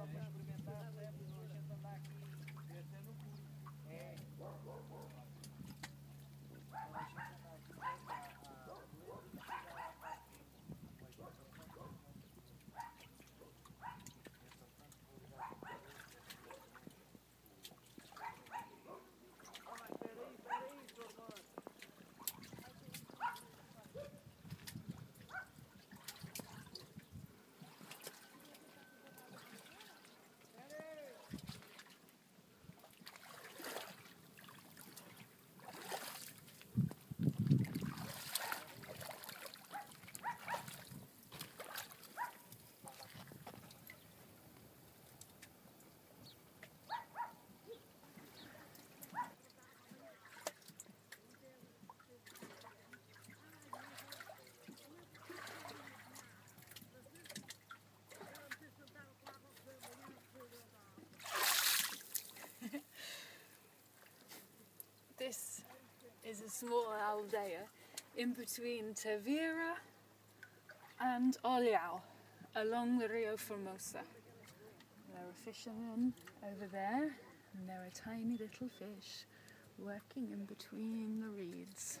só para experimentar, a gente andar aqui metendo o cu. É. This is a small aldea in between Tavira and Oliao, along the Ria Formosa. There are fishermen over there, and there are tiny little fish working in between the reeds.